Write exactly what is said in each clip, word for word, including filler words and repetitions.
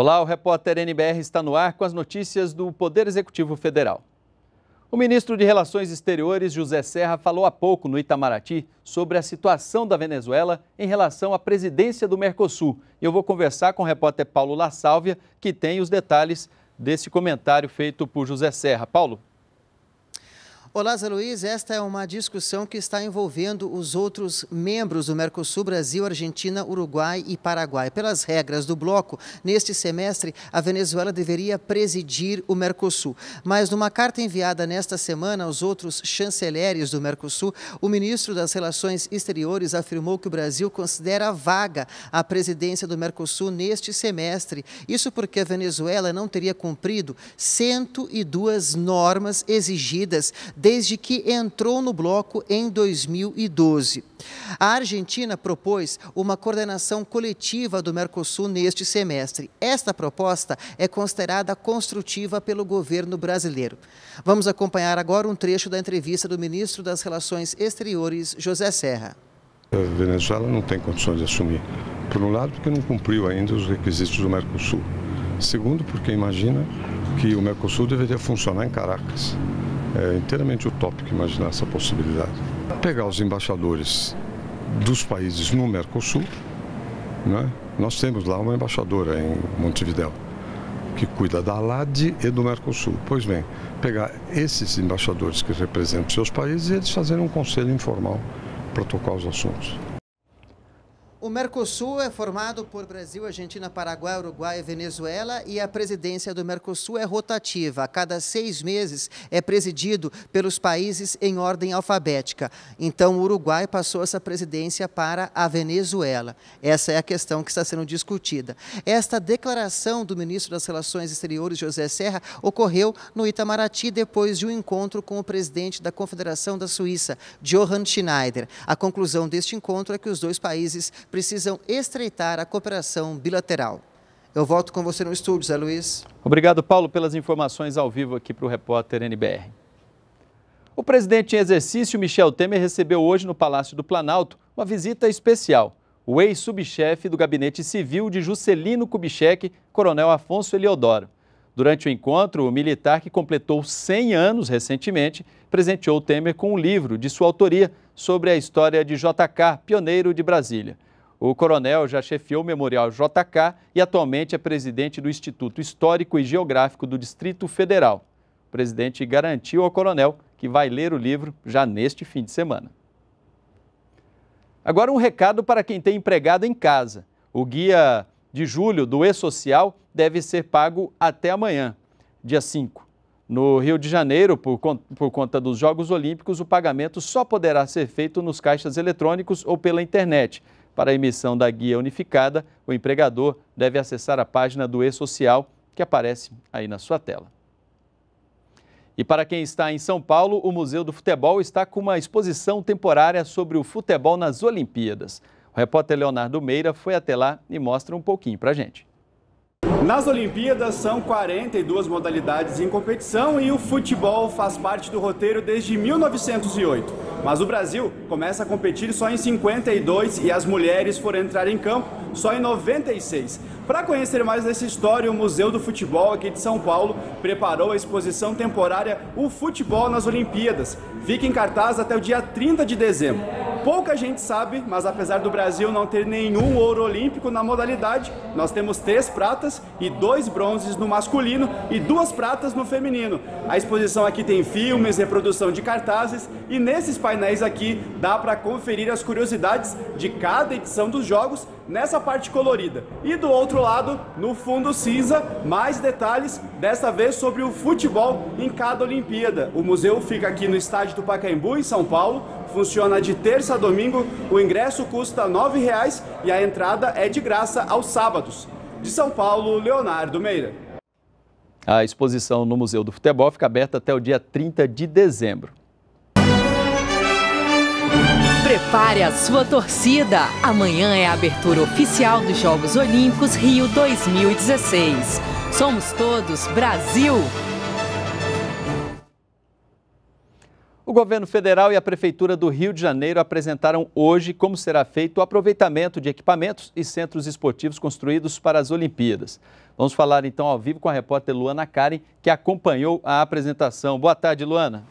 Olá, o repórter N B R está no ar com as notícias do Poder Executivo Federal. O ministro de Relações Exteriores, José Serra, falou há pouco no Itamaraty sobre a situação da Venezuela em relação à presidência do Mercosul. Eu vou conversar com o repórter Paulo Lassalvia, que tem os detalhes desse comentário feito por José Serra. Paulo. Olá, Zé Luiz. Esta é uma discussão que está envolvendo os outros membros do Mercosul, Brasil, Argentina, Uruguai e Paraguai. Pelas regras do bloco, neste semestre, a Venezuela deveria presidir o Mercosul. Mas numa carta enviada nesta semana aos outros chanceleres do Mercosul, o ministro das Relações Exteriores afirmou que o Brasil considera vaga a presidência do Mercosul neste semestre. Isso porque a Venezuela não teria cumprido cento e duas normas exigidas desde que entrou no bloco em dois mil e doze. A Argentina propôs uma coordenação coletiva do Mercosul neste semestre. Esta proposta é considerada construtiva pelo governo brasileiro. Vamos acompanhar agora um trecho da entrevista do ministro das Relações Exteriores, José Serra. A Venezuela não tem condições de assumir. Por um lado, porque não cumpriu ainda os requisitos do Mercosul. Segundo, porque imagina que o Mercosul deveria funcionar em Caracas. É inteiramente utópico imaginar essa possibilidade. Pegar os embaixadores dos países no Mercosul, né? Nós temos lá uma embaixadora em Montevidéu, que cuida da ALADI e do Mercosul. Pois bem, pegar esses embaixadores que representam seus países e eles fazerem um conselho informal para tocar os assuntos. O Mercosul é formado por Brasil, Argentina, Paraguai, Uruguai e Venezuela e a presidência do Mercosul é rotativa. A cada seis meses é presidido pelos países em ordem alfabética. Então o Uruguai passou essa presidência para a Venezuela. Essa é a questão que está sendo discutida. Esta declaração do ministro das Relações Exteriores, José Serra, ocorreu no Itamaraty depois de um encontro com o presidente da Confederação da Suíça, Johann Schneider. A conclusão deste encontro é que os dois países precisam estreitar a cooperação bilateral. Eu volto com você no estúdio, Zé Luiz. Obrigado, Paulo, pelas informações ao vivo aqui para o repórter N B R. O presidente em exercício, Michel Temer, recebeu hoje no Palácio do Planalto uma visita especial. O ex-subchefe do Gabinete Civil de Juscelino Kubitschek, Coronel Afonso Heliodoro. Durante o encontro, o militar, que completou cem anos recentemente, presenteou Temer com um livro de sua autoria sobre a história de J K, pioneiro de Brasília. O coronel já chefiou o Memorial J K e atualmente é presidente do Instituto Histórico e Geográfico do Distrito Federal. O presidente garantiu ao coronel que vai ler o livro já neste fim de semana. Agora um recado para quem tem empregado em casa. O guia de julho do E-Social deve ser pago até amanhã, dia cinco. No Rio de Janeiro, por, por conta dos Jogos Olímpicos, o pagamento só poderá ser feito nos caixas eletrônicos ou pela internet. Para a emissão da guia unificada, o empregador deve acessar a página do E-Social, que aparece aí na sua tela. E para quem está em São Paulo, o Museu do Futebol está com uma exposição temporária sobre o futebol nas Olimpíadas. O repórter Leonardo Meira foi até lá e mostra um pouquinho para a gente. Nas Olimpíadas são quarenta e duas modalidades em competição e o futebol faz parte do roteiro desde mil novecentos e oito. Mas o Brasil começa a competir só em cinquenta e dois e as mulheres foram entrar em campo só em noventa e seis. Para conhecer mais dessa história, o Museu do Futebol aqui de São Paulo preparou a exposição temporária O Futebol nas Olimpíadas. Fica em cartaz até o dia trinta de dezembro. Pouca gente sabe, mas apesar do Brasil não ter nenhum ouro olímpico na modalidade, nós temos três pratas e dois bronzes no masculino e duas pratas no feminino. A exposição aqui tem filmes, reprodução de cartazes e nesses painéis aqui dá para conferir as curiosidades de cada edição dos jogos nessa parte colorida. E do outro lado, no fundo cinza, mais detalhes, dessa vez sobre o futebol em cada Olimpíada. O museu fica aqui no estádio do Pacaembu, em São Paulo. Funciona de terça a domingo, o ingresso custa nove reais e a entrada é de graça aos sábados. De São Paulo, Leonardo Meira. A exposição no Museu do Futebol fica aberta até o dia trinta de dezembro. Prepare a sua torcida. Amanhã é a abertura oficial dos Jogos Olímpicos Rio dois mil e dezesseis. Somos todos Brasil! O governo federal e a Prefeitura do Rio de Janeiro apresentaram hoje como será feito o aproveitamento de equipamentos e centros esportivos construídos para as Olimpíadas. Vamos falar então ao vivo com a repórter Luana Karen, que acompanhou a apresentação. Boa tarde, Luana.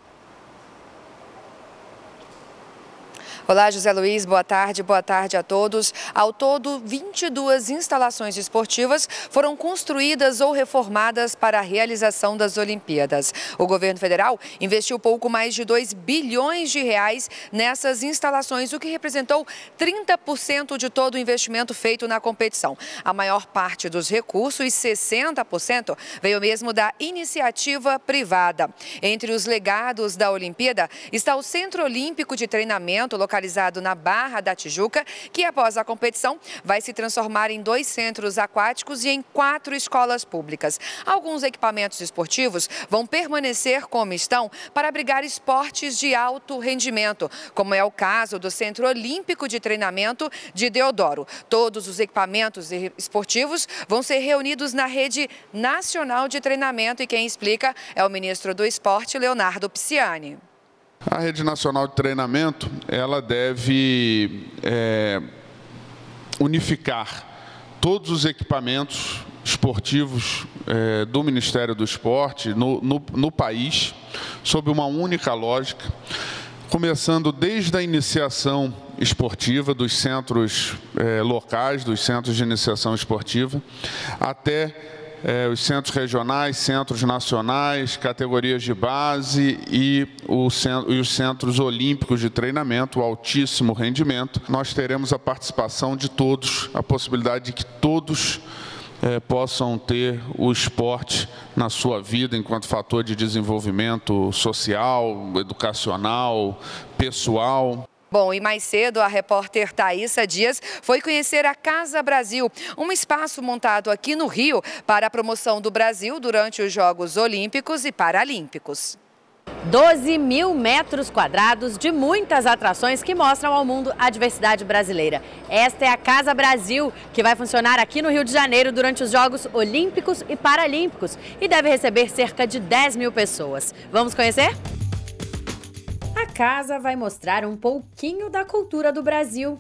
Olá, José Luiz, boa tarde, boa tarde a todos. Ao todo, vinte e duas instalações esportivas foram construídas ou reformadas para a realização das Olimpíadas. O governo federal investiu pouco mais de dois bilhões de reais nessas instalações, o que representou trinta por cento de todo o investimento feito na competição. A maior parte dos recursos, sessenta por cento, veio mesmo da iniciativa privada. Entre os legados da Olimpíada está o Centro Olímpico de Treinamento, localizado localizado na Barra da Tijuca, que após a competição vai se transformar em dois centros aquáticos e em quatro escolas públicas. Alguns equipamentos esportivos vão permanecer como estão para abrigar esportes de alto rendimento, como é o caso do Centro Olímpico de Treinamento de Deodoro. Todos os equipamentos esportivos vão ser reunidos na Rede Nacional de Treinamento, e quem explica é o ministro do Esporte, Leonardo Psiani. A Rede Nacional de Treinamento, ela deve é, unificar todos os equipamentos esportivos é, do Ministério do Esporte no, no, no país, sob uma única lógica, começando desde a iniciação esportiva, dos centros é, locais, dos centros de iniciação esportiva, até É, os centros regionais, centros nacionais, categorias de base e, o, e os centros olímpicos de treinamento, altíssimo rendimento. Nós teremos a participação de todos, a possibilidade de que todos é, possam ter o esporte na sua vida enquanto fator de desenvolvimento social, educacional, pessoal. Bom, e mais cedo a repórter Thaísa Dias foi conhecer a Casa Brasil, um espaço montado aqui no Rio para a promoção do Brasil durante os Jogos Olímpicos e Paralímpicos. doze mil metros quadrados de muitas atrações que mostram ao mundo a diversidade brasileira. Esta é a Casa Brasil, que vai funcionar aqui no Rio de Janeiro durante os Jogos Olímpicos e Paralímpicos e deve receber cerca de dez mil pessoas. Vamos conhecer? A casa vai mostrar um pouquinho da cultura do Brasil.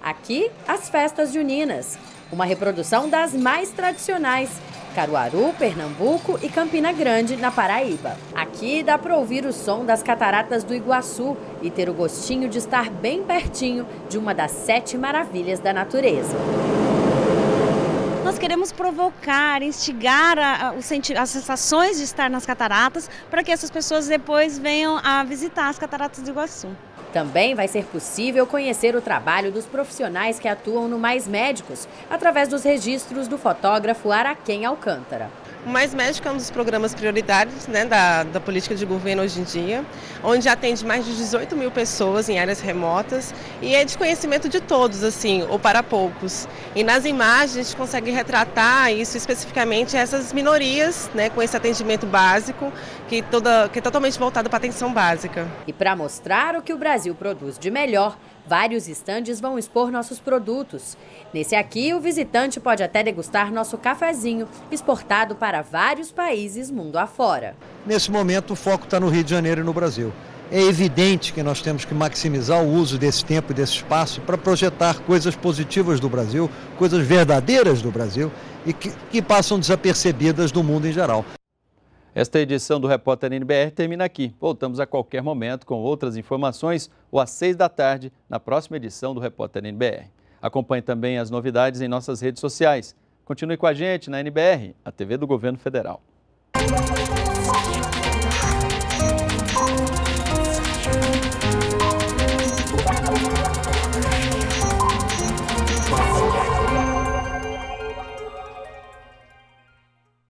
Aqui, as festas juninas, uma reprodução das mais tradicionais, Caruaru, Pernambuco e Campina Grande, na Paraíba. Aqui dá para ouvir o som das cataratas do Iguaçu e ter o gostinho de estar bem pertinho de uma das sete maravilhas da natureza. Nós queremos provocar, instigar a, a, as sensações de estar nas cataratas para que essas pessoas depois venham a visitar as cataratas do Iguaçu. Também vai ser possível conhecer o trabalho dos profissionais que atuam no Mais Médicos, através dos registros do fotógrafo Araquém Alcântara. O Mais Médicos é um dos programas prioritários, né, da, da política de governo hoje em dia, onde atende mais de dezoito mil pessoas em áreas remotas e é de conhecimento de todos, assim, ou para poucos. E nas imagens a gente consegue retratar isso especificamente, essas minorias, né, com esse atendimento básico, que, toda, que é totalmente voltado para a atenção básica. E para mostrar o que o Brasil produz de melhor, vários estandes vão expor nossos produtos. Nesse aqui, o visitante pode até degustar nosso cafezinho, exportado para vários países mundo afora. Nesse momento, o foco está no Rio de Janeiro e no Brasil. É evidente que nós temos que maximizar o uso desse tempo e desse espaço para projetar coisas positivas do Brasil, coisas verdadeiras do Brasil e que, que passam desapercebidas do mundo em geral. Esta edição do Repórter N B R termina aqui. Voltamos a qualquer momento com outras informações ou às seis da tarde na próxima edição do Repórter N B R. Acompanhe também as novidades em nossas redes sociais. Continue com a gente na N B R, a T V do Governo Federal.